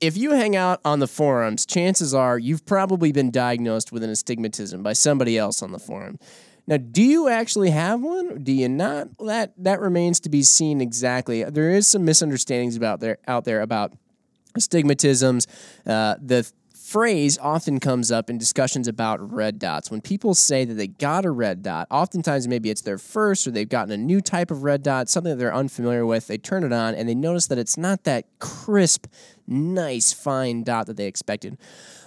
If you hang out on the forums, chances are you've probably been diagnosed with an astigmatism by somebody else on the forum. Now, do you actually have one or do you not? That remains to be seen exactly. There is some misunderstandings out there about astigmatisms. The phrase often comes up in discussions about red dots. When people say that they got a red dot, oftentimes maybe it's their first or they've gotten a new type of red dot, something that they're unfamiliar with. They turn it on and they notice that it's not that crisp, nice, fine dot that they expected.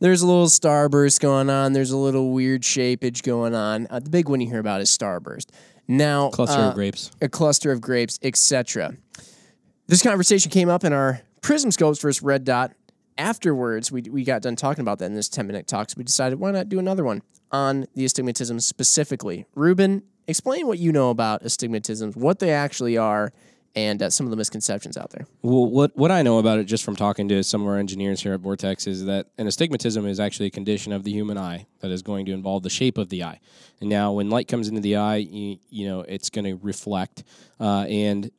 There's a little starburst going on. There's a little weird shapage going on. The big one you hear about is starburst. Now, a cluster of grapes, etc. This conversation came up in our prism scopes versus red dot. Afterwards, we got done talking about that in this 10-minute talk, so we decided why not do another one on the astigmatism specifically. Ruben, explain what you know about astigmatisms, what they actually are, and some of the misconceptions out there. Well, what I know about it just from talking to some of our engineers here at Vortex is that an astigmatism is actually a condition of the human eye that is going to involve the shape of the eye. And now when light comes into the eye, you know, it's going to reflect, and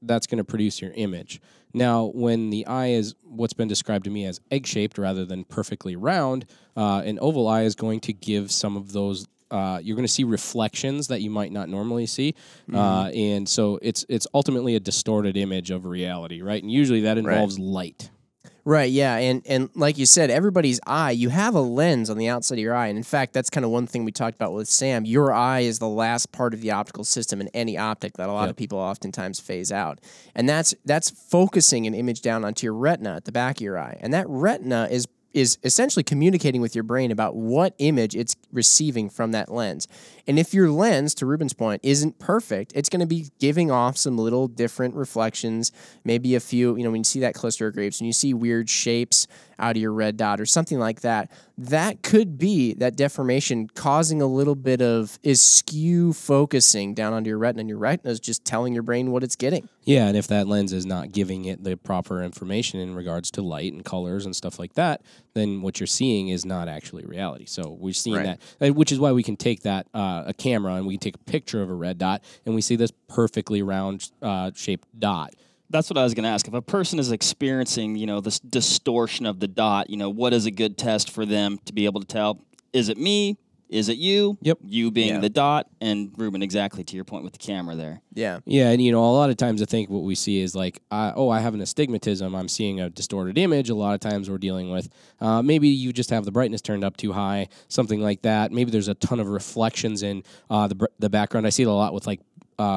that's going to produce your image. Now, when the eye is what's been described to me as egg-shaped rather than perfectly round, an oval eye is going to give some of those. You're going to see reflections that you might not normally see, and so it's ultimately a distorted image of reality, right? And usually that involves light. Right, yeah, and like you said, everybody's eye, you have a lens on the outside of your eye, and in fact, that's kind of one thing we talked about with Sam. Your eye is the last part of the optical system in any optic that a lot of people oftentimes phase out, and that's focusing an image down onto your retina at the back of your eye, and that retina is essentially communicating with your brain about what image it's receiving from that lens. And if your lens, to Ruben's point, isn't perfect, it's going to be giving off some little different reflections, maybe a few, you know, when you see that cluster of grapes and you see weird shapes out of your red dot or something like that, that could be that deformation causing a little bit of askew focusing down onto your retina, and your retina is just telling your brain what it's getting. Yeah, and if that lens is not giving it the proper information in regards to light and colors and stuff like that, then what you're seeing is not actually reality. So we're seeing that, which is why we can take that a camera and we can take a picture of a red dot and we see this perfectly round shaped dot. That's what I was going to ask. If a person is experiencing, you know, this distortion of the dot, you know, what is a good test for them to be able to tell? Is it me? Is it you? Yep. You being the dot, and Ruben, exactly to your point with the camera there. Yeah. Yeah, and you know, a lot of times I think what we see is like, I have an astigmatism. I'm seeing a distorted image. A lot of times we're dealing with maybe you just have the brightness turned up too high, something like that. Maybe there's a ton of reflections in the background. I see it a lot with like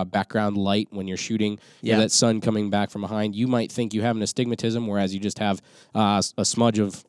background light when you're shooting, you know, that sun coming back from behind. You might think you have an astigmatism, whereas you just have a smudge of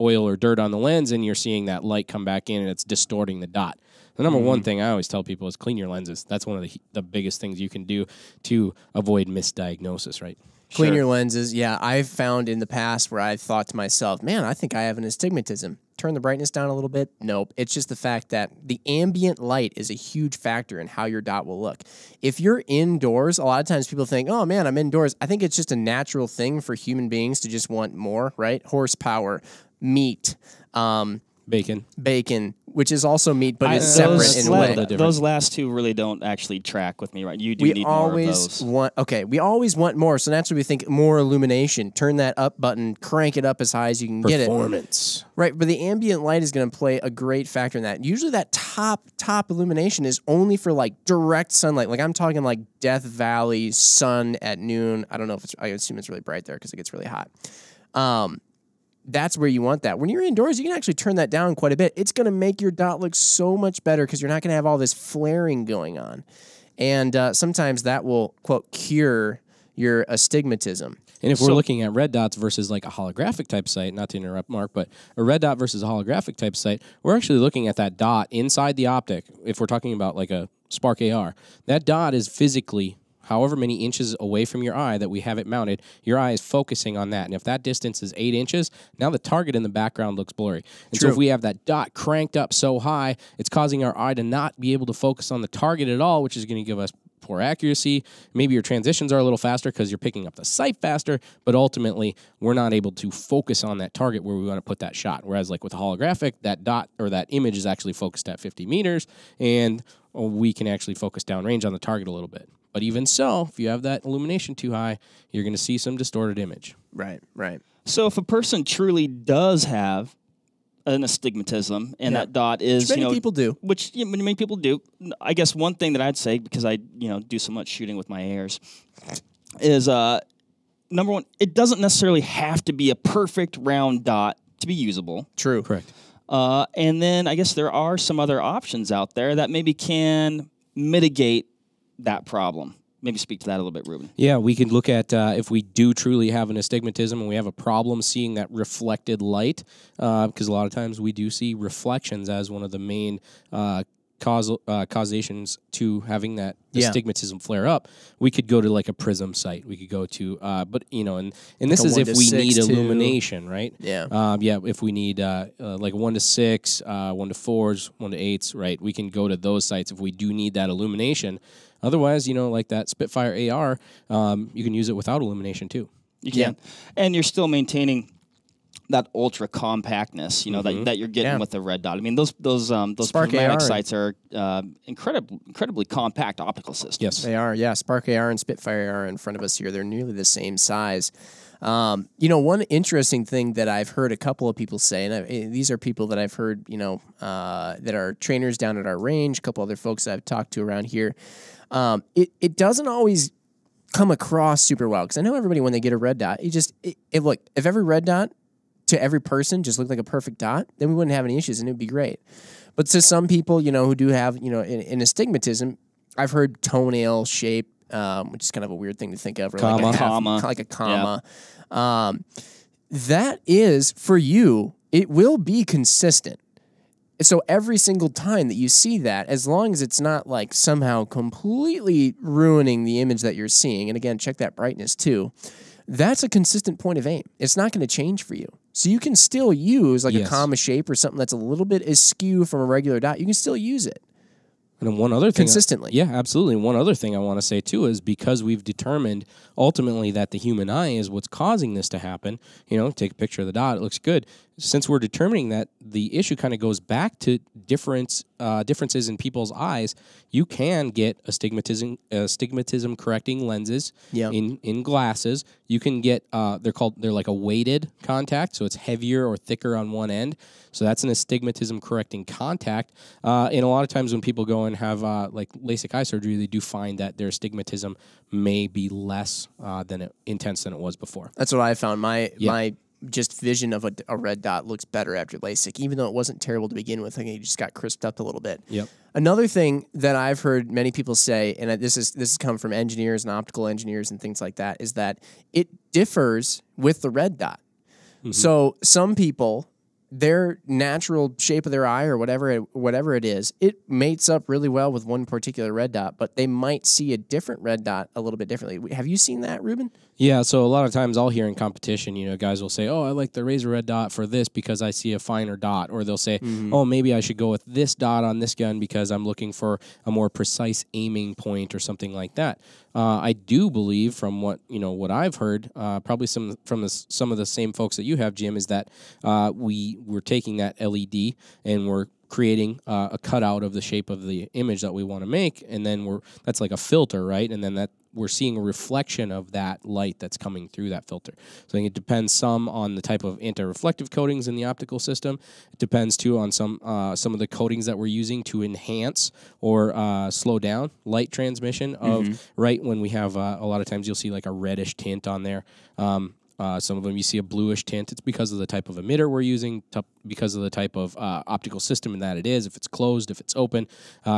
oil or dirt on the lens, and you're seeing that light come back in, and it's distorting the dot. The number one thing I always tell people is clean your lenses. That's one of the biggest things you can do to avoid misdiagnosis, right? Clean your lenses. Yeah, I've found in the past where I've thought to myself, man, I think I have an astigmatism. Turn the brightness down a little bit. Nope. It's just the fact that the ambient light is a huge factor in how your dot will look. If you're indoors, a lot of times people think, oh man, I'm indoors. I think it's just a natural thing for human beings to just want more, right? Horsepower, meat, bacon, which is also meat, but it's separate in a way. Those last two really don't actually track with me, right? You do need more of those. We always want more, so naturally we think more illumination. Turn that up button, crank it up as high as you can get it. Performance. Right, but the ambient light is going to play a great factor in that. Usually that top illumination is only for like direct sunlight. Like I'm talking like Death Valley sun at noon. I don't know if it's, I assume it's really bright there because it gets really hot. That's where you want that. When you're indoors, you can actually turn that down quite a bit. It's going to make your dot look so much better because you're not going to have all this flaring going on. And sometimes that will, quote, cure your astigmatism. And if we're looking at red dots versus like a holographic type sight, not to interrupt Mark, but a red dot versus a holographic type sight, we're actually looking at that dot inside the optic. If we're talking about like a Spark AR, that dot is physically however many inches away from your eye that we have it mounted, your eye is focusing on that. And if that distance is 8 inches, now the target in the background looks blurry. And so if we have that dot cranked up so high, it's causing our eye to not be able to focus on the target at all, which is going to give us poor accuracy. Maybe your transitions are a little faster because you're picking up the sight faster, but ultimately we're not able to focus on that target where we want to put that shot. Whereas like with a holographic, that dot or that image is actually focused at 50 meters, and we can actually focus downrange on the target a little bit. But even so, if you have that illumination too high, you're going to see some distorted image. Right, right. So if a person truly does have an astigmatism, and that dot is, which many people do, which many people do. I guess one thing that I'd say, because I do so much shooting with my ARs, is number one, it doesn't necessarily have to be a perfect round dot to be usable. True, correct. And then I guess there are some other options out there that maybe can mitigate that problem. Maybe speak to that a little bit, Ruben. Yeah, we could look at if we do truly have an astigmatism and we have a problem seeing that reflected light, because a lot of times we do see reflections as one of the main causations to having that astigmatism flare up. We could go to like a prism site. We could go to, but you know, and this is if we need illumination, right? Yeah. Yeah. If we need like 1 to 6, 1 to 4s, 1 to 8s, right? We can go to those sites if we do need that illumination. Otherwise, you know, like that Spitfire AR, you can use it without illumination too. You can, and you're still maintaining that ultra compactness, you know, that you're getting with the red dot. I mean, those Spark AR sites are incredibly compact optical systems. Yes, they are. Yeah, Spark AR and Spitfire AR in front of us here. They're nearly the same size. You know, one interesting thing that I've heard a couple of people say, and these are people that I've heard, you know, that are trainers down at our range, a couple other folks that I've talked to around here. It doesn't always come across super well, because I know everybody when they get a red dot, look, if every red dot to every person just looked like a perfect dot, then we wouldn't have any issues and it would be great. But to some people, you know, who do have, you know, an astigmatism, I've heard toenail shape, which is kind of a weird thing to think of, or comma. Like a comma. Yeah. That is, for you, it will be consistent. So every single time that you see that, as long as it's not like somehow completely ruining the image that you're seeing, and again, check that brightness too, that's a consistent point of aim. It's not going to change for you. So you can still use like a comma shape or something that's a little bit askew from a regular dot. You can still use it. And one other thing, consistently. Yeah, absolutely. One other thing I want to say too is, because we've determined ultimately that the human eye is what's causing this to happen, you know, take a picture of the dot, it looks good. Since we're determining that, the issue kind of goes back to differences in people's eyes. You can get astigmatism correcting lenses in glasses. You can get they're like a weighted contact, so it's heavier or thicker on one end. So that's an astigmatism correcting contact. And a lot of times when people go and have like LASIK eye surgery, they do find that their astigmatism may be less intense than it was before. That's what I found. My just vision of a red dot looks better after LASIK, even though it wasn't terrible to begin with. I think it just got crisped up a little bit. Yep. Another thing that I've heard many people say, and this has come from engineers and optical engineers and things like that, is that it differs with the red dot. Mm-hmm. So some people, their natural shape of their eye or whatever it is, it mates up really well with one particular red dot, but they might see a different red dot a little bit differently. Have you seen that, Ruben? Yeah, so a lot of times I'll hear in competition, you know, guys will say, oh, I like the Razor Red Dot for this because I see a finer dot. Or they'll say, oh, maybe I should go with this dot on this gun because I'm looking for a more precise aiming point or something like that. I do believe, from what I've heard, probably from some of the same folks that you have, Jim, is that we're taking that LED and we're creating a cutout of the shape of the image that we want to make, and then that's like a filter, right? And then we're seeing a reflection of that light that's coming through that filter. So I think it depends some on the type of anti-reflective coatings in the optical system. It depends too on some of the coatings that we're using to enhance or slow down light transmission of right when we have a lot of times you'll see like a reddish tint on there. Some of them you see a bluish tint. It's because of the type of emitter we're using, because of the type of optical system that it is, if it's closed, if it's open.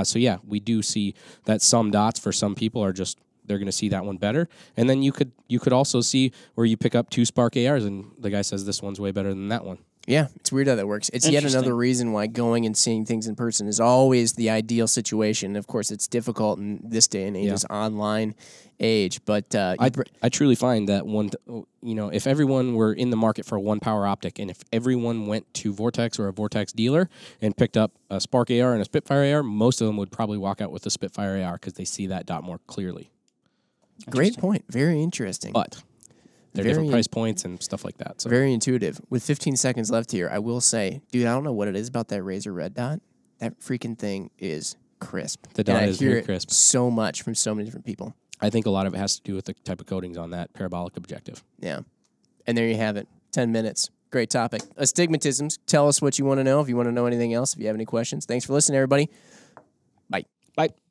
So yeah, we do see that some dots for some people are just, they're going to see that one better. And then you could also see where you pick up two Spark ARs and the guy says this one's way better than that one. Yeah, it's weird how that works. It's yet another reason why going and seeing things in person is always the ideal situation. Of course, it's difficult in this day and age, this online age. But I truly find that if everyone were in the market for a one-power optic, and if everyone went to Vortex or a Vortex dealer and picked up a Spark AR and a Spitfire AR, most of them would probably walk out with a Spitfire AR because they see that dot more clearly. Great point. Very interesting. But they're different price points and stuff like that. So. Very intuitive. With 15 seconds left here, I will say, dude, I don't know what it is about that Razor Red Dot. That freaking thing is crisp. The dot is very crisp. So much from so many different people. I think a lot of it has to do with the type of coatings on that parabolic objective. Yeah. And there you have it. 10 minutes. Great topic. Astigmatisms. Tell us what you want to know. If you want to know anything else, if you have any questions. Thanks for listening, everybody. Bye. Bye.